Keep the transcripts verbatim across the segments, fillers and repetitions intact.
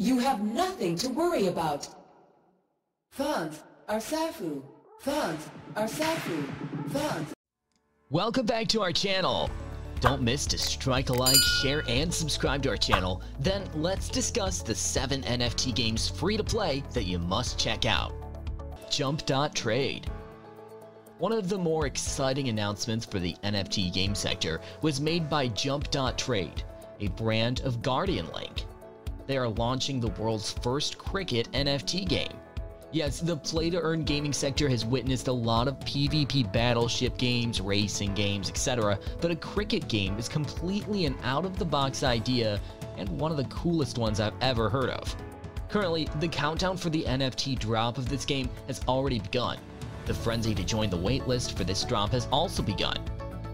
You have nothing to worry about. Funds are S A F U. Funds are S A F U. Funds. Welcome back to our channel. Don't miss to strike a like, share, and subscribe to our channel. Then let's discuss the seven N F T games free to play that you must check out. Jump dot Trade. One of the more exciting announcements for the N F T game sector was made by Jump dot Trade, a brand of Guardian Link. They are launching the world's first cricket N F T game. Yes, the play-to-earn gaming sector has witnessed a lot of PvP battleship games, racing games, et cetera, but a cricket game is completely an out-of-the-box idea and one of the coolest ones I've ever heard of. Currently, the countdown for the N F T drop of this game has already begun. The frenzy to join the waitlist for this drop has also begun.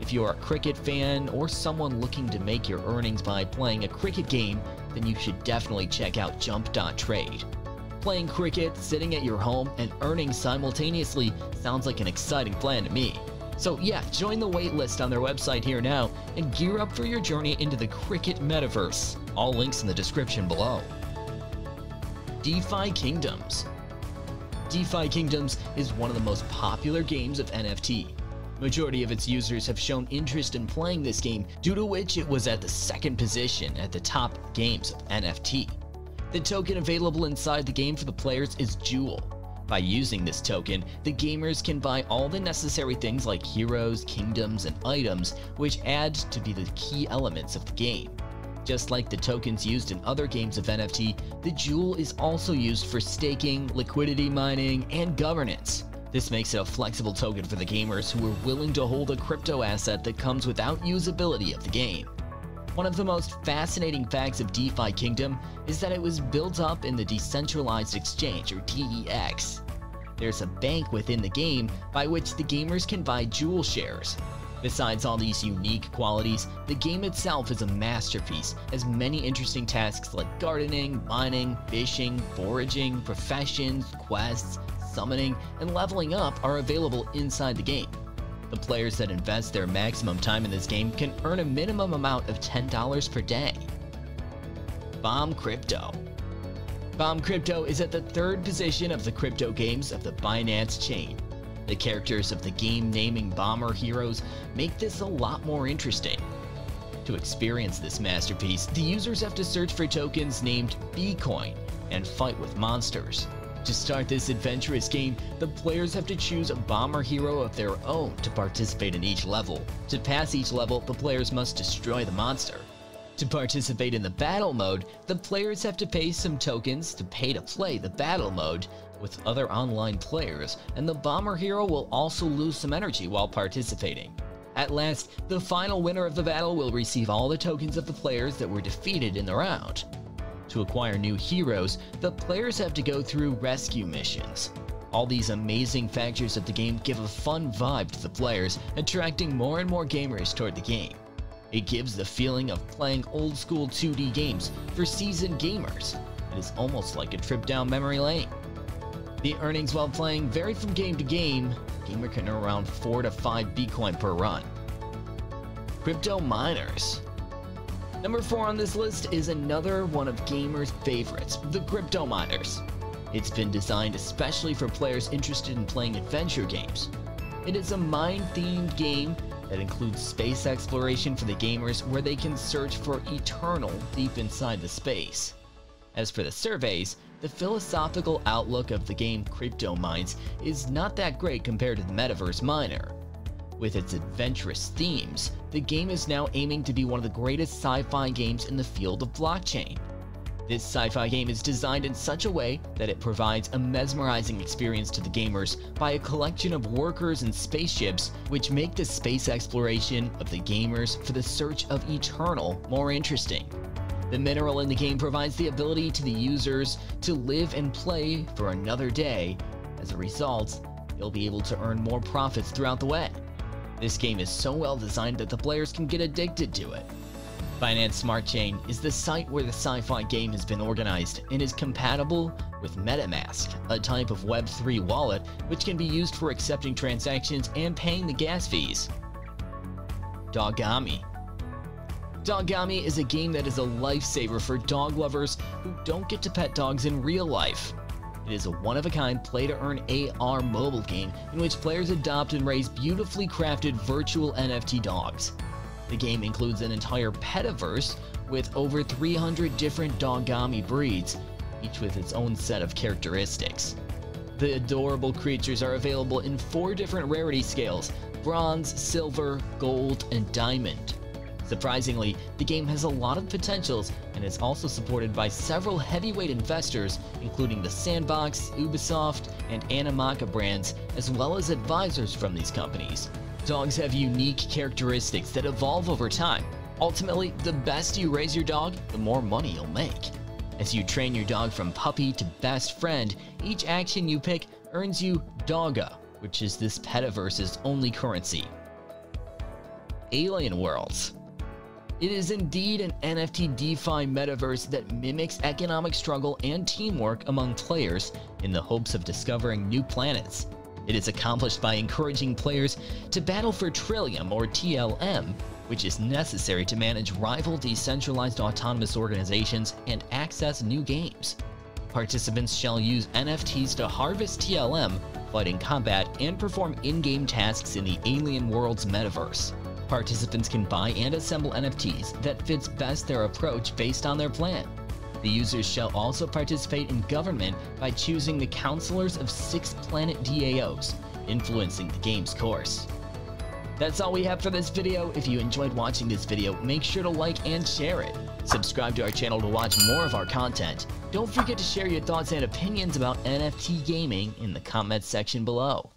If you are a cricket fan or someone looking to make your earnings by playing a cricket game, then you should definitely check out Jump dot Trade. Playing cricket, sitting at your home, and earning simultaneously sounds like an exciting plan to me. So yeah, join the waitlist on their website here now and gear up for your journey into the cricket metaverse. All links in the description below. DeFi Kingdoms. DeFi Kingdoms is one of the most popular games of N F T. Majority of its users have shown interest in playing this game, due to which it was at the second position at the top games of N F T. The token available inside the game for the players is Jewel. By using this token, the gamers can buy all the necessary things like heroes, kingdoms, and items, which add to be the key elements of the game. Just like the tokens used in other games of N F T, the Jewel is also used for staking, liquidity mining, and governance. This makes it a flexible token for the gamers who are willing to hold a crypto asset that comes without usability of the game. One of the most fascinating facts of DeFi Kingdom is that it was built up in the Decentralized Exchange, or D E X. There's a bank within the game by which the gamers can buy Jewel shares. Besides all these unique qualities, the game itself is a masterpiece, as many interesting tasks like gardening, mining, fishing, foraging, professions, quests, summoning, and leveling up are available inside the game. The players that invest their maximum time in this game can earn a minimum amount of ten dollars per day. Bomb Crypto. Bomb Crypto is at the third position of the crypto games of the Binance chain. The characters of the game naming Bomber Heroes make this a lot more interesting. To experience this masterpiece, the users have to search for tokens named B Coin and fight with monsters. To start this adventurous game, the players have to choose a bomber hero of their own to participate in each level. To pass each level, the players must destroy the monster. To participate in the battle mode, the players have to pay some tokens to pay to play the battle mode with other online players, and the bomber hero will also lose some energy while participating. At last, the final winner of the battle will receive all the tokens of the players that were defeated in the round. To acquire new heroes, the players have to go through rescue missions. All these amazing factors of the game give a fun vibe to the players, attracting more and more gamers toward the game. It gives the feeling of playing old-school two D games for seasoned gamers. It is almost like a trip down memory lane. The earnings while playing vary from game to game. A gamer can earn around four to five Bitcoin per run. Crypto Miners. Number four on this list is another one of gamers' favorites, the Crypto Miners. It's been designed especially for players interested in playing adventure games. It is a mine-themed game that includes space exploration for the gamers, where they can search for Eternal deep inside the space. As for the surveys, the philosophical outlook of the game Crypto Mines is not that great compared to the Metaverse Miner. With its adventurous themes, the game is now aiming to be one of the greatest sci-fi games in the field of blockchain. This sci-fi game is designed in such a way that it provides a mesmerizing experience to the gamers by a collection of workers and spaceships, which make the space exploration of the gamers for the search of Eternal more interesting. The mineral in the game provides the ability to the users to live and play for another day. As a result, you'll be able to earn more profits throughout the way. This game is so well designed that the players can get addicted to it. Binance Smart Chain is the site where the sci-fi game has been organized and is compatible with MetaMask, a type of Web three wallet which can be used for accepting transactions and paying the gas fees. Dogami. Dogami is a game that is a lifesaver for dog lovers who don't get to pet dogs in real life. It is a one-of-a-kind play-to-earn A R mobile game in which players adopt and raise beautifully crafted virtual N F T dogs. The game includes an entire Petaverse with over three hundred different Dogami breeds, each with its own set of characteristics. The adorable creatures are available in four different rarity scales: bronze, silver, gold, and diamond. Surprisingly, the game has a lot of potentials and is also supported by several heavyweight investors, including the Sandbox, Ubisoft, and Animoca brands, as well as advisors from these companies. Dogs have unique characteristics that evolve over time. Ultimately, the best you raise your dog, the more money you'll make. As you train your dog from puppy to best friend, each action you pick earns you DOGA, which is this Petaverse's only currency. Alien Worlds. It is indeed an N F T DeFi metaverse that mimics economic struggle and teamwork among players in the hopes of discovering new planets. It is accomplished by encouraging players to battle for Trillium, or T L M, which is necessary to manage rival decentralized autonomous organizations and access new games. Participants shall use N F Ts to harvest T L M, fight in combat, and perform in-game tasks in the Alien Worlds metaverse. Participants can buy and assemble N F Ts that fits best their approach based on their plan. The users shall also participate in government by choosing the counselors of six planet D A Os, influencing the game's course. That's all we have for this video. If you enjoyed watching this video, make sure to like and share it. Subscribe to our channel to watch more of our content. Don't forget to share your thoughts and opinions about N F T gaming in the comments section below.